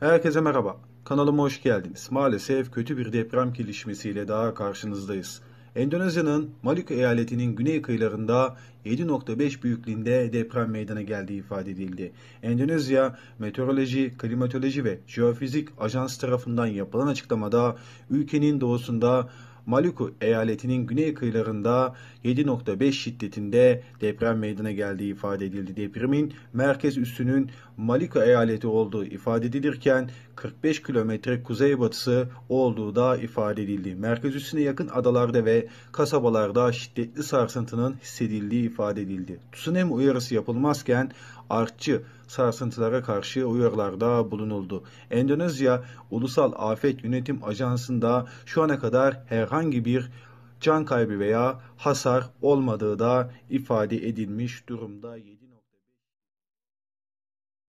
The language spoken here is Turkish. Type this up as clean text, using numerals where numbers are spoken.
Herkese merhaba, kanalıma hoş geldiniz. Maalesef kötü bir deprem gelişmesiyle daha karşınızdayız. Endonezya'nın Maluku eyaletinin güney kıyılarında 7.5 büyüklüğünde deprem meydana geldiği ifade edildi. Endonezya Meteoroloji, Klimatoloji ve Jeofizik Ajansı tarafından yapılan açıklamada ülkenin doğusunda Maluku eyaletinin güney kıyılarında 7.5 şiddetinde deprem meydana geldiği ifade edildi. Depremin merkez üssünün Maluku eyaleti olduğu ifade edilirken 45 kilometre kuzeybatısı olduğu da ifade edildi. Merkez üssüne yakın adalarda ve kasabalarda şiddetli sarsıntının hissedildiği ifade edildi. Tsunami uyarısı yapılmazken artçı sarsıntılara karşı uyarılarda bulunuldu. Endonezya Ulusal Afet Yönetim Ajansı'nda şu ana kadar herhangi bir can kaybı veya hasar olmadığı da ifade edilmiş durumda.